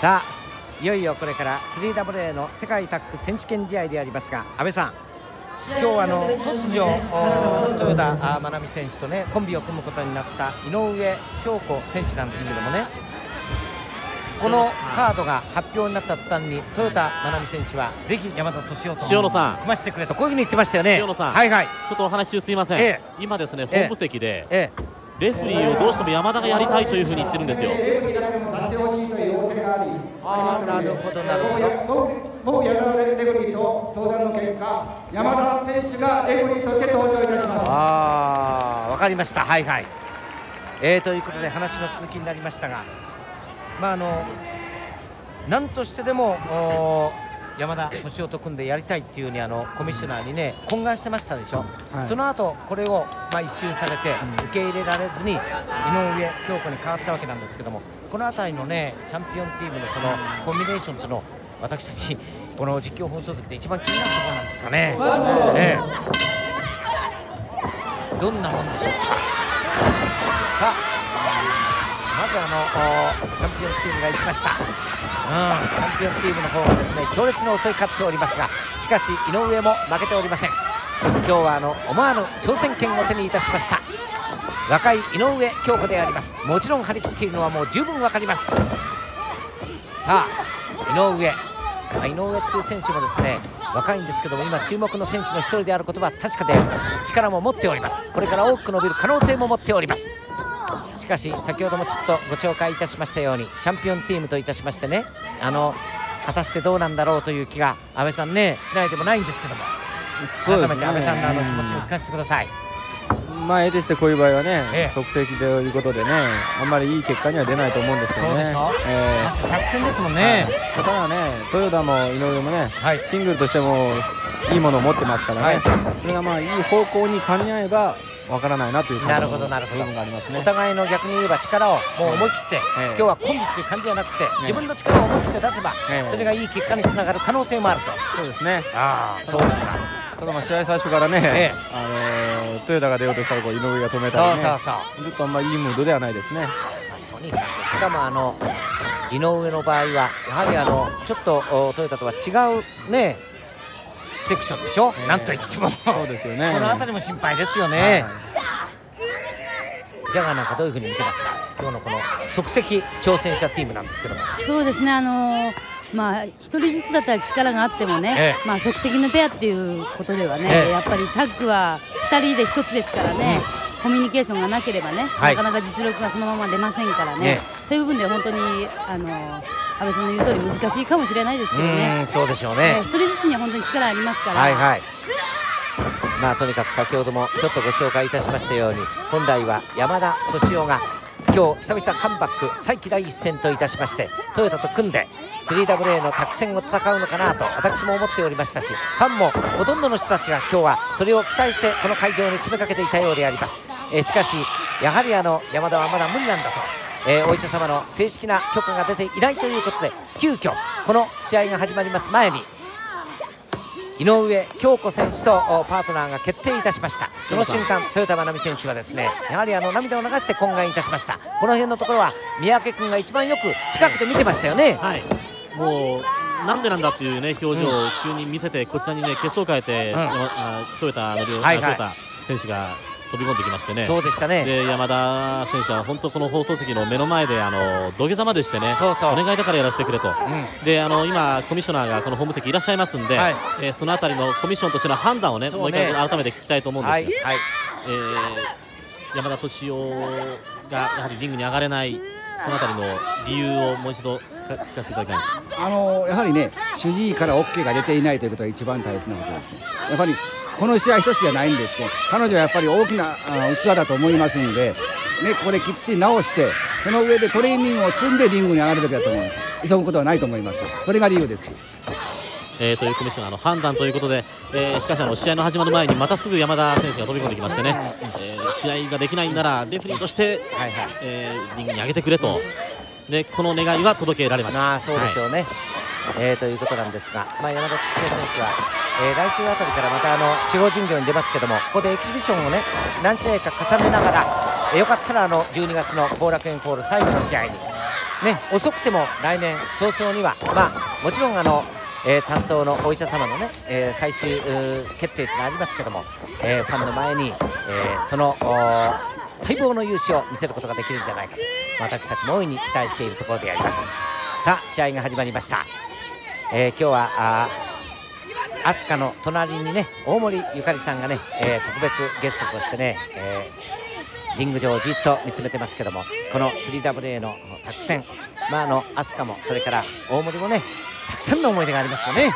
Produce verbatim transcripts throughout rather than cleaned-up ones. さあいよいよこれから スリーダブリューエー の世界タッグ選手権試合でありますが、安倍さん、今日はあの突如豊田真奈美選手と、ね、コンビを組むことになった井上京子選手なんですけどもね、このカードが発表になった途端に豊田真奈美選手はぜひ山田敏夫と塩野さん組ませてくれとこういうふうに言ってましたよね。塩野さん、はいはい、ちょっとお話中すいません、ええ、今ですね本部席で、ええ、レフェリーをどうしても山田がやりたいというふうに言ってるんですよ。ああ、なるほどなるほど。もうやられるレフェリーと相談の結果、山田選手がレフェリーとして登場いたします。ああ、わかりました。はいはい。えー、ということで話の続きになりましたが、まああの何としてでも山田敏夫と組んでやりたいっていう風にあのコミッショナーにね懇願してましたでしょ。はい、その後これをまあ一蹴されて受け入れられずに井上京子に変わったわけなんですけども、この辺りのねチャンピオンチームのそのコンビネーションというのを私たちこの実況放送席で一番気になるところなんですかね。ねどんなもんでしょうか。さあまずあのチャンピオンチームが行きました。うん、チャンピオンチームの方はですね強烈に襲い勝っておりますが、しかし井上も負けておりません。今日はあの思わぬ挑戦権を手にいたしました。若い井上京子であります。もちろん張り切っているのはもう十分わかります。さあ井上、まあ、井上っていう選手もですね若いんですけども、今注目の選手の一人であることは確かであります。力も持っております。これから大きく伸びる可能性も持っております。しかし先ほどもちょっとご紹介いたしましたようにチャンピオンチームといたしましてね、あの果たしてどうなんだろうという気が安倍さんねしないでもないんですけども、ね、改めて安倍さんのあの気持ちを聞かせてください。まあ、えでしてこういう場合はね、ええ、即席ということでね、あんまりいい結果には出ないと思うんですけどね。作戦ですもんね。だからね、豊田も井上もね、はい、シングルとしてもいいものを持ってますからね。はい、それがまあいい方向にかみ合えば。わからないなというなるほどなるほど、お互いの逆に言えば力をもう思い切って、今日はコンビっていう感じじゃなくて自分の力を思い切って出せばそれがいい結果につながる可能性もあると。そうですね。ああ、そうですか。ただまあ試合最初からね、あのトヨタが出ようとしたら井上が止めたりね、ちょっとあんまりいいムードではないですね。しかもあの井上の場合はやはりあのちょっとトヨタとは違うねセクションでしょ。なんといってもそうですよね。この辺りも心配ですよね。ジャガーなんかどういうふうに見てますか。今日のこの即席挑戦者チームなんですけども。そうですね。あのー、まあ一人ずつだったら力があってもね、ええ、まあ即席のペアっていうことではね、ええ、やっぱりタッグはふたりでひとつですからね。うん、コミュニケーションがなければね、はい、なかなか実力がそのまま出ませんからね、ね、そういう部分で本当にあの安倍さんの言う通り難しいかもしれないですけどね。そうでしょうね。一人ずつには本当に力ありますから。はいはい。まあとにかく先ほどもちょっとご紹介いたしましたように、本来は山田敏夫が今日久々カムバック再起第一戦といたしまして、トヨタと組んで スリーダブリューエー のタッグ戦を戦うのかなと私も思っておりましたし、ファンもほとんどの人たちが今日はそれを期待してこの会場に詰めかけていたようであります。えー、しかしやはりあの山田はまだ無理なんだと、えー、お医者様の正式な許可が出ていないということで、急遽この試合が始まります前に井上京子選手とパートナーが決定いたしました。その瞬間豊田真奈美選手はですねやはりあの涙を流して懇願いたしました。この辺のところは三宅君が一番よく近くで見てましたよね。はい、もうなんでなんだっていうね表情を急に見せて、こちらにね血相を変えて、うん、豊田の両選手が飛び込んできましてね。そうでしたね。で山田選手は本当この放送席の目の前であの土下座までしてね、そうそうお願いだからやらせてくれと、うん、であの今コミッショナーがこのホーム席いらっしゃいますんで、はい、えー、そのあたりのコミッションとしての判断をね、そうね、もう一回改めて聞きたいと思うんですけど、はい、えー、山田敏夫がやはりリングに上がれないそのあたりの理由をもう一度聞かせていただきたい。あのやはりね主治医から オーケー が出ていないということが一番大切なことですね。やっぱりこの試合一つじゃないんでって、彼女はやっぱり大きな器だと思いますので、ね、ここできっちり直して、その上でトレーニングを積んでリングに上がるべきだと思います。急ぐことはないと思います。それが理由です。えー、というコミッショナーの判断ということで、えー、しかしあの試合の始まる前にまたすぐ山田選手が飛び込んできましてね、えー、試合ができないならレフェリーとして、はいはい、えー、リングに上げてくれと、でこの願いは届けられました。あ、そうでしょうね。はい、えー、ということなんですが、まあ、山田選手は。えー、来週あたりからまたあの地方巡業に出ますけども、ここでエキシビションをね何試合か重ねながら、えー、よかったらあのじゅうにがつの後楽園ホール最後の試合にね、遅くても来年早々には、まあ、もちろんあの、えー、担当のお医者様の、ねえー、最終決定がありますけども、えー、ファンの前に、えー、その待望の雄姿を見せることができるんじゃないかと私たちも大いに期待しているところであります。さあ試合が始まりました。えー、今日はあ飛鳥の隣にね大森ゆかりさんがね、えー、特別ゲストとしてね、えーリング上をじっと見つめてますけども、この スリーダブリューエー のタッグ戦、まあ、あの飛鳥もそれから大森もねたくさんの思い出がありますよね。はい、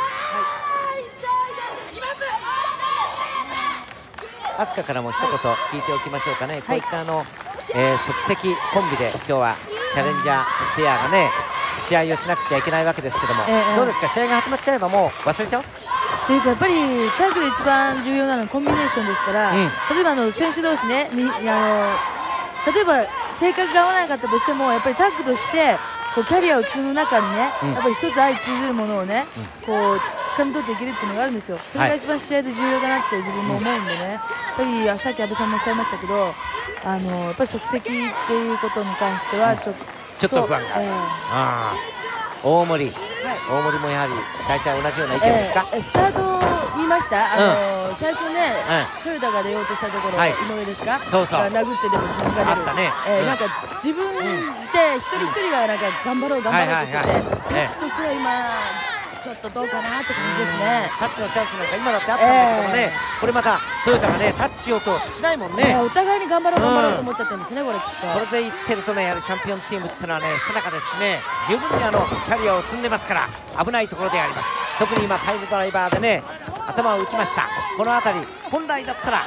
飛鳥からも一言聞いておきましょうかね。はい、こういったあの、えー、即席コンビで今日はチャレンジャーペアがね試合をしなくちゃいけないわけですけども、えー、どうですか、試合が始まっちゃえばもう忘れちゃうというか、やっぱりタッグで一番重要なのはコンビネーションですから、うん、例えばあの選手同士ね、にあの例えば性格が合わなかったとしてもやっぱりタッグとしてこうキャリアを積む中にね、うん、やっぱり一つ相通ずるものをね、うん、こう掴み取っていけるっていうのがあるんですよ。それが一番試合で重要だなって自分も思うんでね、やっぱりさっき安部さんもおっしゃいましたけど、あのやっぱり即席っていうことに関してはちょっと、うん、ちょっと不安が、えー、あー大森、はい、大森もやはり大体同じような意見ですか。えー、スタート見ました。あの、うん、最初ね、うん、トヨタが出ようとしたところ、はい、井上ですか、そうそう殴ってでも自分が出る、えー、なんか自分で一人一人がなんか頑張ろう頑張ろうとしてて、タッグとしては今ちょっとどうかなって感じですね。タッチのチャンスなんか今だってあったんだけどもね、えー、これまたトヨタがねタッチしようとしないもんね。お互いに頑張ろう頑張ろうと思っちゃったんですね、うん、これきっと。これでいってるとね、やはりチャンピオンチームっていうのはね背中ですしね、十分にあのキャリアを積んでますから危ないところであります。特に今タイムドライバーでね頭を打ちました。この辺り本来だったら、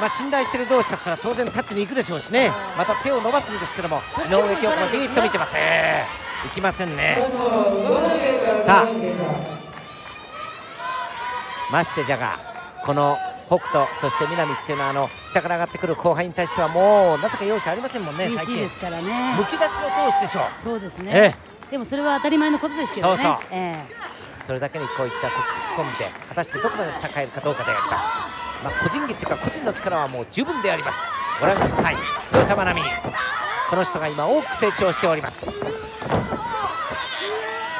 まあ、信頼してる同士だったら当然タッチに行くでしょうしね、また手を伸ばすんですけども、井上恭子もじっと見てます、えーいきませんね。さあましてじゃがこの北斗そして南っていうのはあの下から上がってくる後輩に対してはもうまさか容赦ありませんもんね。最近ですからね、むき出しの投手でしょう。そうですね、えー、でもそれは当たり前のことですけどね。そうそう、えー、それだけにこういった即席コンビで果たしてどこまで戦えるかどうかであります。まあ、個人技っていうか個人の力はもう十分であります。ご覧ください、豊田真奈美、この人が今大きく成長しております。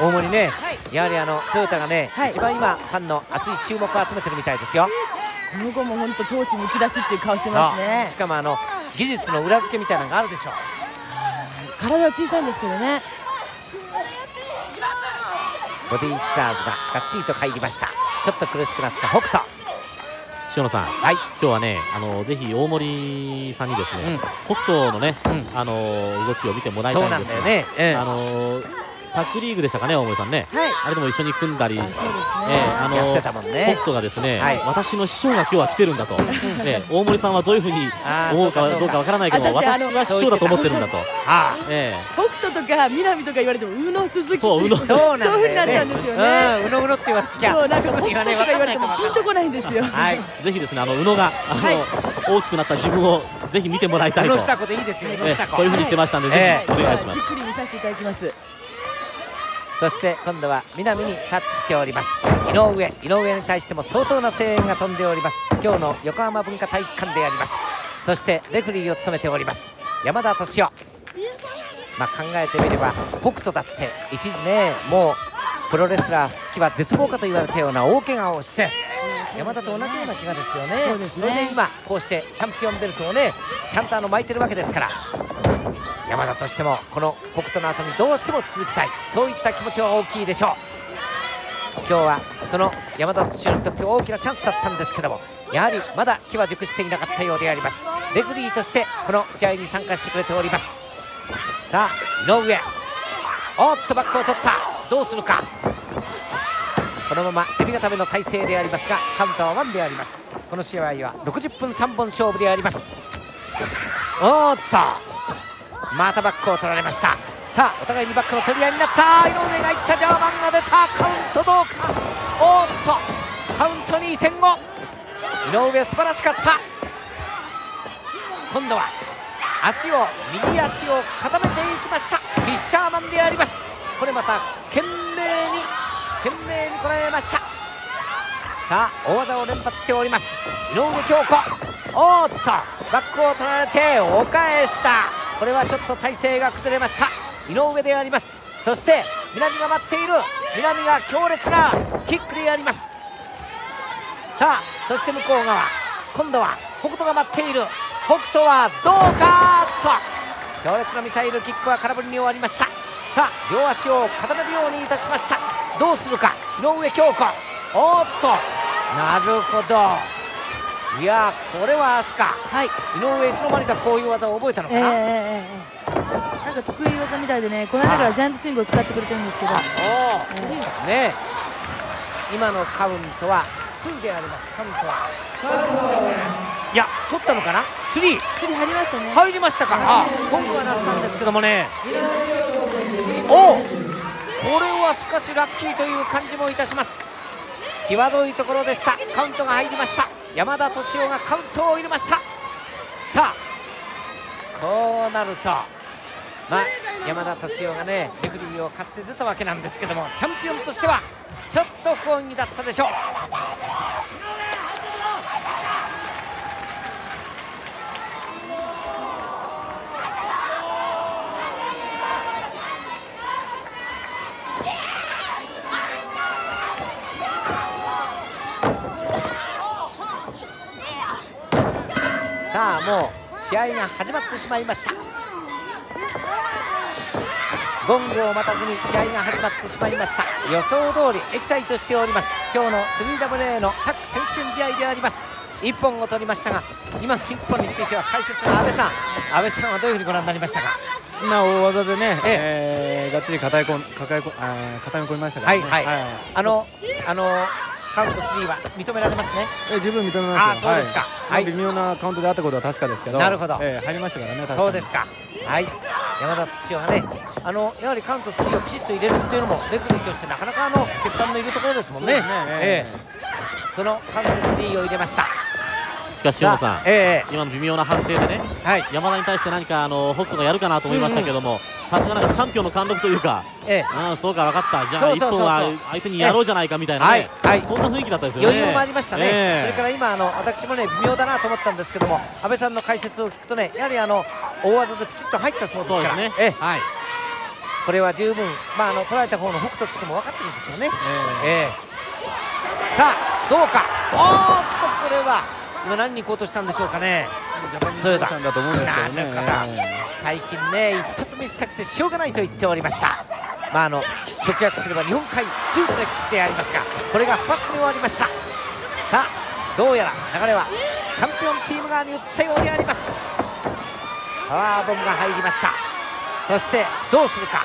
大森ね、はい、やはりあのトヨタがね、はい、一番今ファンの熱い注目を集めてるみたいですよ。この子も本当闘志むき出しっていう顔してますね。しかもあの技術の裏付けみたいなのがあるでしょう。体は小さいんですけどね、ボディーシザーズががっちりと入りました。ちょっと苦しくなった北斗。塩野さん、はい、今日はね、あのぜひ大森さんにですね、うん、北斗のね、うん、あの動きを見てもらいたいんですが、そうなんだよね、えー、あのタッグリーグでしたかね、大森さんね、はい、あれでも一緒に組んだり、北斗がですね、はい、私の師匠が今日は来てるんだと、えー、大森さんはどういうふうに思うかどうかわからないけど、私は師匠だと思ってるんだと、北斗とか南とか言われても、うの鈴木って、そういうふうになっちゃうんですよね、うのうのって言われても、北斗とか言われても、ピンとこないんですよ、ぜひですね、うのが大きくなった自分をぜひ見てもらいたいと、うのしたこといいですよね、こういうふうに言ってましたんで、ぜひお願いします。じっくり見させていただきます。そして今度は南にタッチしております。井上、井上に対しても相当な声援が飛んでおります。今日の横浜文化体育館であります。そしてレフリーを務めております山田敏夫、まあ、考えてみれば北斗だって一時ねもうプロレスラー復帰は絶望かと言われたような大怪我をして山田と同じような怪我ですよね。そうですね、それで今こうしてチャンピオンベルトをねちゃんとあの巻いてるわけですから、山田としてもこの北斗の後にどうしても続きたい、そういった気持ちは大きいでしょう。今日はその山田選手にとって大きなチャンスだったんですけども、やはりまだ気は熟していなかったようであります。レフリーとしてこの試合に参加してくれております。さあ井上、おっとバックを取った、どうするか。このまま首固めの体勢でありますがカウントはワンであります。この試合はろくじゅっぷんさんぼん勝負であります。おっとまたバックを取られました。さあお互いにバックの取り合いになった。井上がいった、ジャーマンが出た、カウントどうか。おっとカウント にてんご、 井上素晴らしかった。今度は足を右足を固めていきましたフィッシャーマンであります。これまた懸命に懸命にこらえました。さあ大技を連発しております井上恭子。おっとバックを取られてお返した。これはちょっと体勢が崩れました。井上であります。そして南が待っている、南が強烈なキックであります。さあそして向こう側、今度は北斗が待っている。北斗はどうかと、強烈なミサイルキックは空振りに終わりました。さあ両足を固めるようにいたしました。どうするか、井上京子。おっと、なるほど、いやーこれはアスカ、はい、井上いつの間にかこういう技を覚えたのかな、えーえー、なんか得意技みたいでね、この間からジャイアントスイングを使ってくれてるんですけど、今のカウントはツーであります。カウントはいや取ったのかな、スリー, スリー入りましたね。入りましたか、あ今度はなったんですけどもね。おこれはしかしラッキーという感じもいたします。際どいところでした。カウントが入りました。山田敏夫がカウントを入れました。さあこうなると、まあ、山田敏夫がねめくりを買って出たわけなんですけども、チャンピオンとしてはちょっと不本意だったでしょう。さあもう試合が始まってしまいました。ゴングを待たずに試合が始まってしまいました。予想通りエキサイトしております。今日の ダブリューダブリューエー のタッグ選手権試合であります。いっぽんを取りましたが、今のいっぽんについては解説の阿部さん、阿部さんはどういうふうにご覧になりましたか。そんな大技でね、えー、がっちり抱え込みましたからね。あのあのカウントスリーは認められますね。え十分認めます。あそうですか、はい、微妙なカウントであったことは確かですけど、なるほど、えー、入りましたからね。そうですか、はい、山田敏夫はね、あのやはりカウントスリーをきちっと入れるっていうのもレフェリーとしてなかなかの決断のいるところですもんね。そのカウントスリーを入れました。しかし塩野さん、えー、今の微妙な判定でね、はい、山田に対して何かあの北斗がやるかなと思いましたけども、うんうん、さすがなんかチャンピオンの貫禄というか、ええ、うん、そうか分かった、じゃあいっぽんは相手にやろうじゃないかみたいなね、そんな雰囲気だったですよね。余裕もありましたね、ええ、それから今あの、私もね、微妙だなと思ったんですけども、阿部さんの解説を聞くとね、やはりあの大技でプチッと入ったそうですから、これは十分、まあ、あの捉えた方の北斗としても分かってるんですよね。ええ、さあ、どうか、おーっと、これは今、何に行こうとしたんでしょうかね。トヨタさんだと思うんですけどね、最近ね、一発見したくてしょうがないと言っておりました、まあ、あの直訳すれば日本海ツープレックスでありますが、これがふたつに終わりました。さあ、どうやら流れはチャンピオンチーム側に移ったようであります。パワーボムが入りました。そしてどうするか、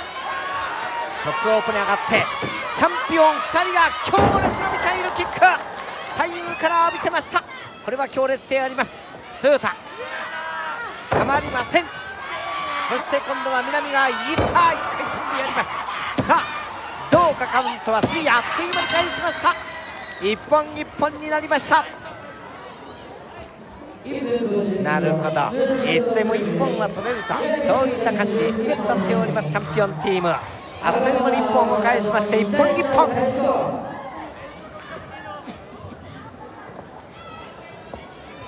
トップオープンに上がって、チャンピオンふたりが強烈なミサイルキック、左右から浴びせました、これは強烈であります。トヨタたまりません。そして今度は南がいったいっかい飛んでやります。さあどうか、カウントはスリー、あっという間に返しました。一本一本になりました。なるほど、いつでも一本は取れると、そういった感じで受け取っております。チャンピオンチーム、あっという間に一本を返しまして、一本一本、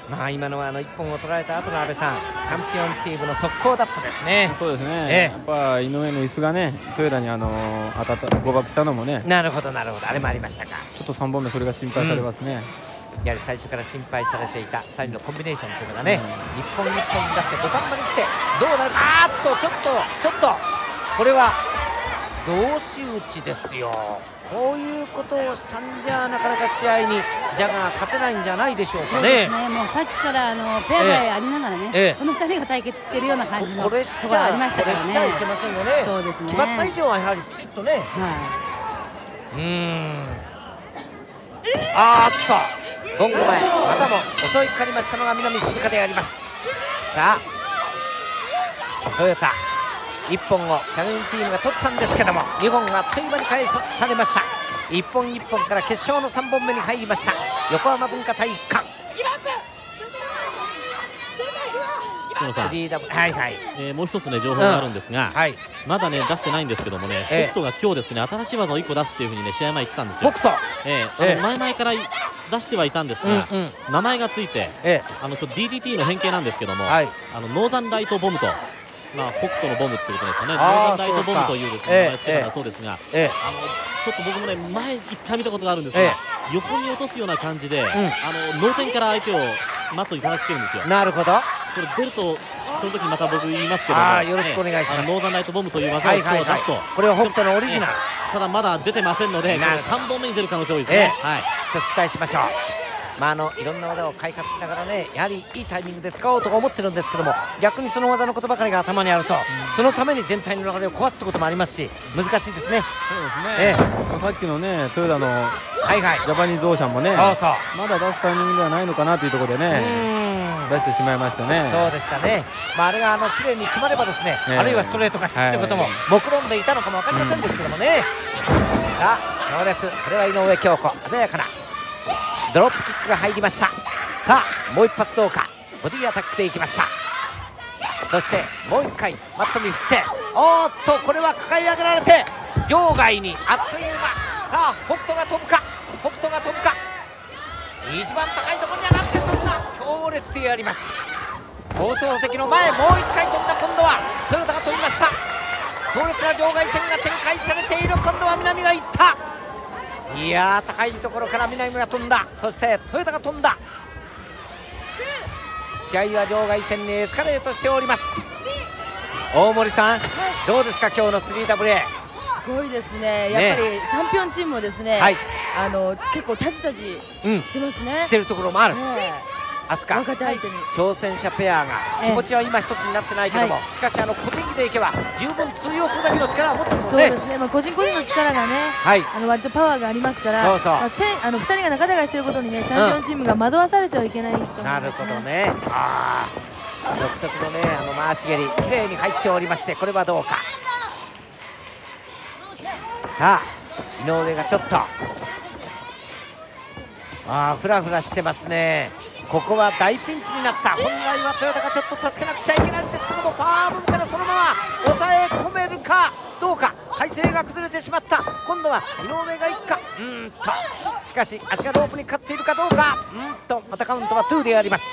まあ今のはあのいっぽんを取られた後の阿部さん、チャンピオンティーブの速攻だったですね。そうですね、やっぱ井上の椅子がね、トヨタにあの当たった、誤爆したのもね、なるほど、なるほど、あれもありましたか。ちょっとさんぼんめ、それが心配されますね、うん、やはり最初から心配されていたふたりのコンビネーションというのがね、うん、いっぽんいっぽんになって、土壇場に来て、どうなるか、あーっと、ちょっと、ちょっと、これは、同士打ちですよ。こういうことをしたんじゃなかなか試合にジャガー勝てないんじゃないでしょうかね。そうですね、もうさっきからあのペアでありながらね、ええ、このふたりが対決しているような感じのところがありましたからね。これしちゃいけませんよね。そうですね、決まった以上はやはりピシッとね、はい、うーん、あーっとゴング前、またも襲いかかりましたのが南鈴鹿であります。さあトヨタいっぽんをチャレンジチームが取ったんですけども、にほんがあっという間に返されました。いっぽんいっぽんから決勝のさんぼんめに入りました。横浜文化体育館、もう一つ、ね、情報があるんですが、うん、はい、まだ、ね、出してないんですけどもね、えー、北斗が今日ですね、新しい技をいっこ出すというふうに、ね、試合前言ってたんですよ。北斗、えーえー、前々から出してはいたんですが、うん、うん、名前がついて、えー、あのちょっと ディーディーティー の変形なんですけども、はい、あのノーザンライトボムと。まあ、北斗のボムっていうことですかね、ノーザンライトボムというですね名前を付けたそうですが、ええ、あのちょっと僕もね、前いっかい見たことがあるんですが、ええ、横に落とすような感じで、うん、あの脳天から相手をマットに叩きつけるんですよ。なるほど。これ出るとその時また僕言いますけども、よろしくお願いします、ええ、ノーザンライトボムという技を今日出すと、これは北斗のオリジナル、ええ、ただまだ出てませんので、さんぼんめに出る可能性多いですね。一つ期待しましょう。まあ、あのいろんな技を開発しながらね、やはりいいタイミングで使おうと思ってるんですけども、逆にその技のことばかりが頭にあると、うん、そのために全体の流れを壊すってこともありますし、難しいですね。そうですね、ええ、さっきのねトヨタのはい、はい、ジャパニーズオーシャンもね、そうそうまだ出すタイミングではないのかなというところでね、出してしまいましたね。そうでしたね。まああれがあの綺麗に決まればですね、えー、あるいはストレート勝ちということも目論んでいたのかもわかりませんですけどもね。うん、さあ強烈、これは井上京子、鮮やかなドロップキックが入りました。さあもう一発どうか、ボディアタックでいきました。そしてもう一回マットに振って、おーっとこれは抱え上げられて場外にあっという間。さあ北斗が飛ぶか、北斗が飛ぶか、一番高いところに上がって飛ぶか、強烈でやります。放送席の前、もう一回飛んだ。今度はトヨタが飛びました。強烈な場外戦が展開されている。今度は南がいった。いやー、高いところから南が飛んだ。そしてトヨタが飛んだ。試合は場外戦にエスカレートしております。大森さん、どうですか今日の スリーダブリューエー。 すごいですね、やっぱり、ね、チャンピオンチームもですね、はい、あの結構タジタジしてますね、うん、してるところもある。飛鳥若手相手に挑戦者ペアが気持ちは今一つになってないけども、しかしあの個人技でいけば十分通用するだけの力を持ってますもんね。そうですね、まあ個人個人の力がね、あの割とパワーがありますから、あのふたりが仲違いしていることにね、チャンピオンチームが惑わされてはいけないと思います。なるほどね。ああ、独特のねあの回し蹴り綺麗に入っておりまして、これはどうか。さあ井上がちょっとああフラフラしてますね。ここは大ピンチになった。本来はトヨタがちょっと助けなくちゃいけないんですけども、パワームからそのまま抑え込めるかどうか。体勢が崩れてしまった。今度は井上がいくか、うーんとしかし足がロープにかかっているかどうか、うーんとまたカウントはにであります。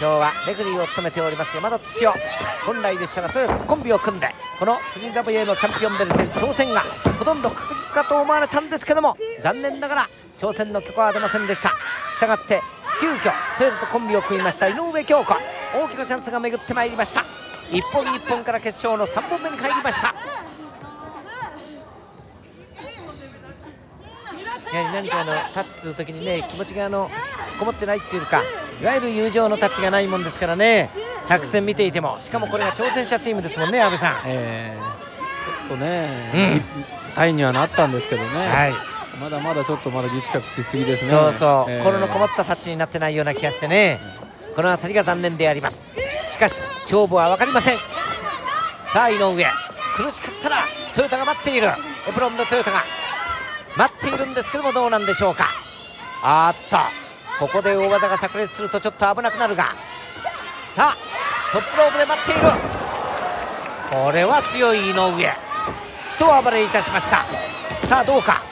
今日はレグリーを務めております山田敏夫、本来でしたらトヨタコンビを組んでこの スリーダブリューエー のチャンピオンベルトへの挑戦がほとんど確実かと思われたんですけども、残念ながら挑戦の許可は出ませんでした。したがって急遽トヨタとコンビを組みました井上京子、大きなチャンスが巡ってまいりました。一本一本から決勝のさんぼんめに入りました。やはり何かあのタッチするときにね、気持ちがあのこもってないっていうか、いわゆる友情のタッチがないもんですからね、作戦見ていても、しかもこれが挑戦者チームですもんね、阿部さん、えー、ちょっとね、うん、タイにはなったんですけどね。はい、まだまだちょっとまだぎくしゃくしすぎですね。そうそう、えー、心のこもったタッチになってないような気がしてね、うん、この辺りが残念であります。しかし勝負は分かりません。さあ井上、苦しかったらトヨタが待っている、エプロンのトヨタが待っているんですけども、どうなんでしょうか。あっとここで大技が炸裂するとちょっと危なくなるが、さあトップロープで待っている。これは強い井上、一暴れいたしました。さあどうか、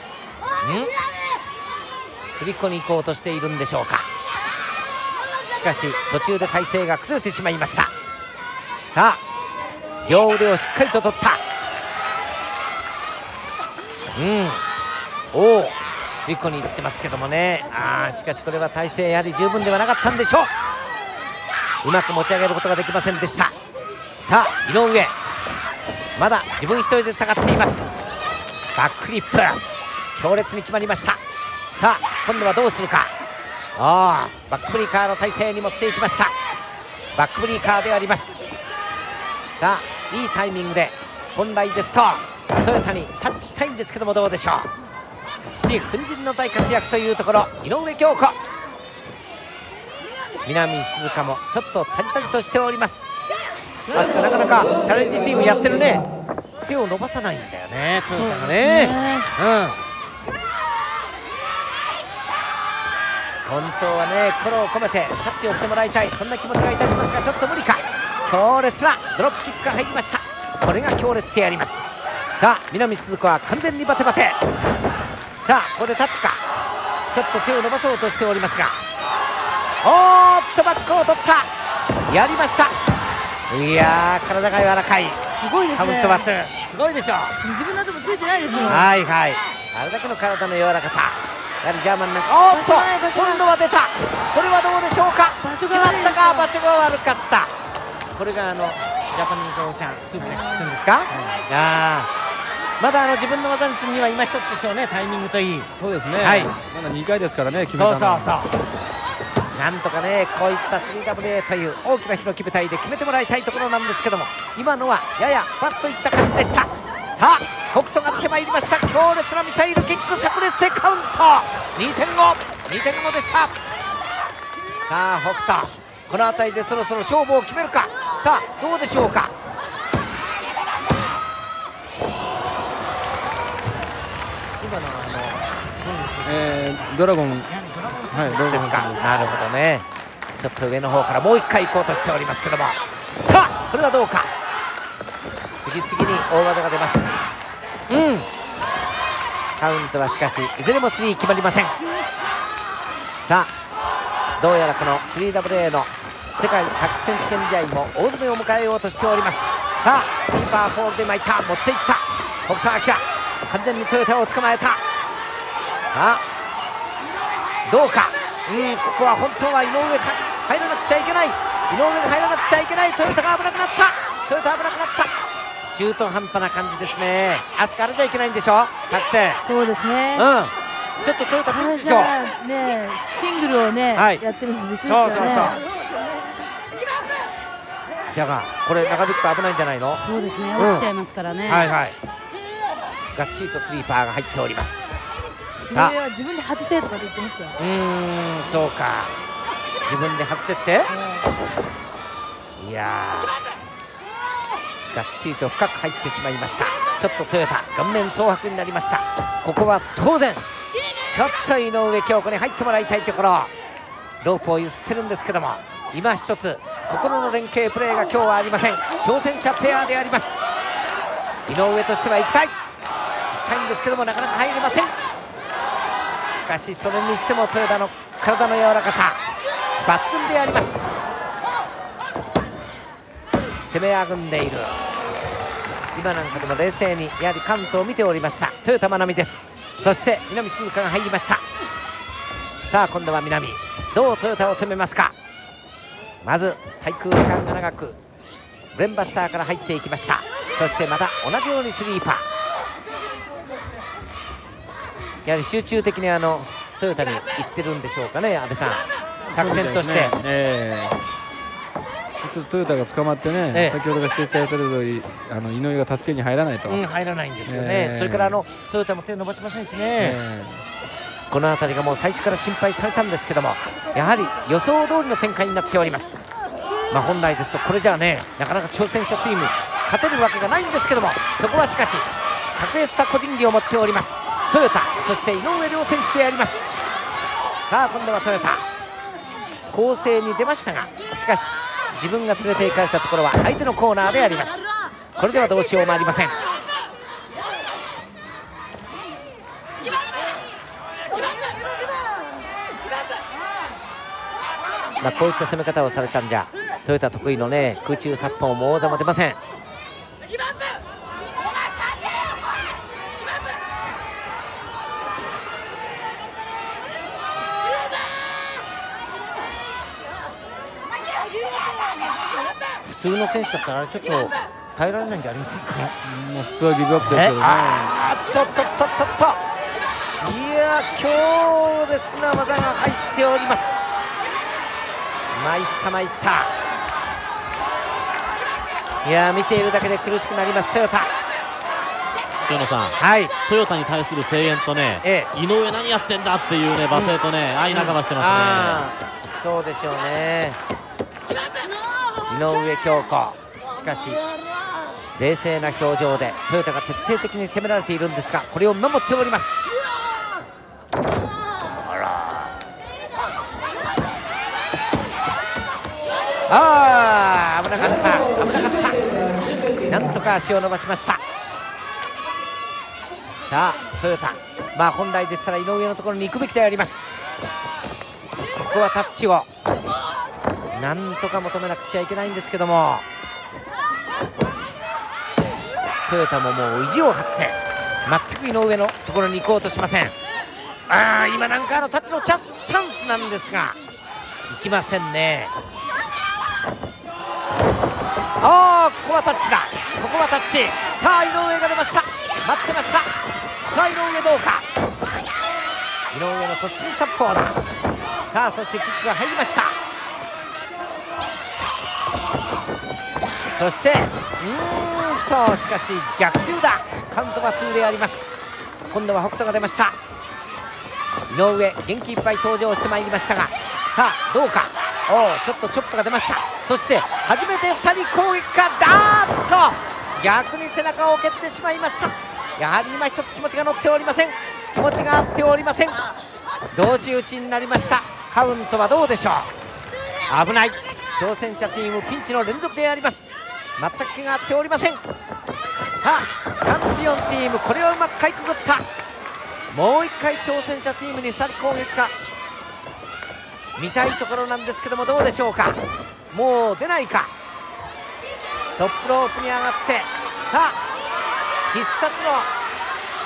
振り子に行こうとしているんでしょうか。しかし途中で体勢が崩れてしまいました。さあ両腕をしっかりと取った。うん、おお振り子に行ってますけどもね、あーしかしこれは体勢やはり十分ではなかったんでしょう。うまく持ち上げることができませんでした。さあ井上まだ自分一人でたかっています。バックフリップ強烈に決まりました。さあ今度はどうするか。ああバックブリーカーの体勢に持っていきました。バックブリーカーであります。さあいいタイミングで本来ですとトヨタにタッチしたいんですけども、どうでしょう。獅子奮迅の大活躍というところ、井上京子、南鈴鹿もちょっとタリタリとしております。なかなかチャレンジチームやってるね。手を伸ばさないんだよねトヨタがね。うん、本当はね、心を込めてタッチをしてもらいたい、そんな気持ちがいたしますが、ちょっと無理か。強烈なドロップキックが入りました。これが強烈であります。さあ南鈴子は完全にバテバテ。さあここでタッチか、ちょっと手を伸ばそうとしておりますが、おーっとバックを取った。やりました。いやー、体が柔らかい。すごいですね。カブトバス、すごいでしょう。自分の後もついてないですよ。はいはい。あれだけの体の柔らかさ。やはりジャーマンなんか、おっと、今度は出た。これはどうでしょうか。決まったか、場所が悪かった。これがあのジャパニーズオーシャンスープレックスって言うんですか。うん、ああ、まだあの自分の技にするには今一つでしょうね。タイミングといい。そうですね。はい。まだにかいですからね。決めたの。そうそうそう。なんとかね、こういった スリーダブリューエー という大きな日の木舞台で決めてもらいたいところなんですけども、今のはややバッといった感じでした。さあ北斗がってまいりました。強烈なミサイルキック、炸裂でカウント にてんご にてんご でした。さあ北斗、この辺りでそろそろ勝負を決めるか。さあどうでしょうか。今のあの、えー、ドラゴンですか。なるほどね。ちょっと上の方からもういっかい行こうとしておりますけども、さあこれはどうか。次々に大技が出ます。うん、カウントはしかしいずれもスリー決まりません。さあどうやらこの スリーダブリューエー の世界各選手権試合も大詰めを迎えようとしております。さあスリーパーフォールで巻いた、持っていった北斗晶、完全にトヨタを捕まえた。さあどうか、うん、ここは本当は井上が入らなくちゃいけない。井上が入らなくちゃいけない。トヨタが危なくなった。トヨタ危なくなった。中途半端な感じですね。あそこあれじゃいけないんでしょ、各選。そうですね、うん、ちょっとトヨタピンチでしょ。ね、シングルをね、はい、やってるんで、そうそうそう。じゃがこれ長引くと危ないんじゃないの。そうですね、落ちちゃいますからね、うん、はいはい。がっちりとスリーパーが入っております。自分で外せとか言ってましたよ。うーん、そうか、自分で外せって、うん、いやー、がっちりと深く入ってしまいました。ちょっとトヨタ顔面蒼白になりました。ここは当然ちょっと井上京子に入ってもらいたいところ。ロープを譲ってるんですけども、今一つ心の連携プレーが今日はありません。挑戦者ペアであります。井上としては行きたい行きたいんですけども、なかなか入れません。しかしそれにしてもトヨタの体の柔らかさ抜群であります。攻めあぐんでいる。今なんかでも冷静にやはりカウントを見ておりましたトヨタ真奈美です。そして南鈴鹿が入りました。さあ今度は南、どうトヨタを攻めますか。まず滞空時間が長くブレンバスターから入っていきました。そしてまた同じようにスリーパー、やはり集中的にあのトヨタに行ってるんでしょうかね、安倍さん、作戦として。ねえー、ちょっとトヨタが捕まってね、えー、先ほどが指摘されている通り、あの井上が助けに入らないと、うん、入らないんですよね、えー、それからあのトヨタも手を伸ばしませんしね、えー、この辺りがもう最初から心配されたんですけども、やはり予想通りの展開になっております。まあ、本来ですと、これじゃあね、なかなか挑戦者チーム、勝てるわけがないんですけども、そこはしかし、卓越した個人技を持っております。トヨタ、そして井上両選手でやります。さあ今度はトヨタ、攻勢に出ましたが、しかし自分が連れて行かれたところは相手のコーナーであります。これではどうしようもありません。まあこういった攻め方をされたんじゃトヨタ得意のね、空中殺法も大ざま出ません。普通の選手だったらちょっと耐えられないんじゃありませんかね。もう普通はギブアップですけどね。あっとっとっとっと。いやー、強烈な技が入っております。参った参った。いやー、見ているだけで苦しくなりますトヨタ。塩野さん、はい、トヨタに対する声援とね、ええ、井上何やってんだっていうね罵声とね、うん、相仲間してますね。そうでしょうね。井上京子、しかし冷静な表情でトヨタが徹底的に攻められているんですが、これを守っております。あら、あー、危なかった危なかった。なんとか足を伸ばしました。さあトヨタ、まあ本来でしたら井上のところに行くべきであります。ここはタッチをなんとか求めなくちゃいけないんですけども、トヨタももう意地を張って全く井上のところに行こうとしません。あー、今なんかあのタッチのチャンス、チャンスなんですが行きませんね。ああ、ここはタッチだ。ここはタッチ。さあ井上が出ました。待ってました。さあ井上どうか。井上の突進殺法だ。さあそしてキックが入りました。そしてうーんとしかし逆襲だ。カウントがにであります。今度は北斗が出ました。井上元気いっぱい登場してまいりましたが、さあどうか。おお、ちょっとチョップが出ました。そして初めてふたり攻撃か。だーっと逆に背中を蹴ってしまいました。やはり今一つ気持ちが乗っておりません。気持ちが合っておりません。同士打ちになりました。カウントはどうでしょう。危ない。挑戦者チームピンチの連続であります。全く気が合っておりません。さあチャンピオンチーム、これをうまくかいくぐった。もういっかい挑戦者チームにふたり攻撃か見たいところなんですけども、どうでしょうか。もう出ないか。トップロープに上がって、さあ必殺の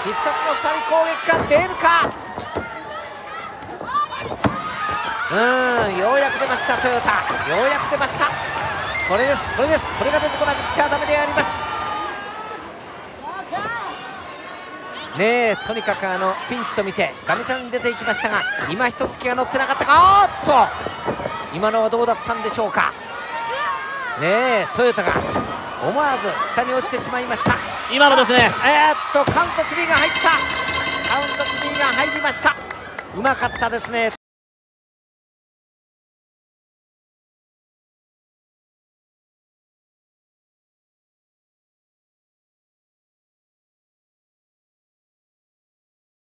必殺のふたり攻撃が出るか。うーん、ようやく出ましたトヨタ。ようやく出ました。これです、これです。これが出てこないピッチャーダメでありますねえ。とにかくあのピンチと見てがむしゃらに出ていきましたが、今一つ気が乗ってなかったか。おっと今のはどうだったんでしょうかねえ。トヨタが思わず下に落ちてしまいました。今のですね、えー、っとカウントスリーが入った。カウントスリーが入りました。うまかったですね。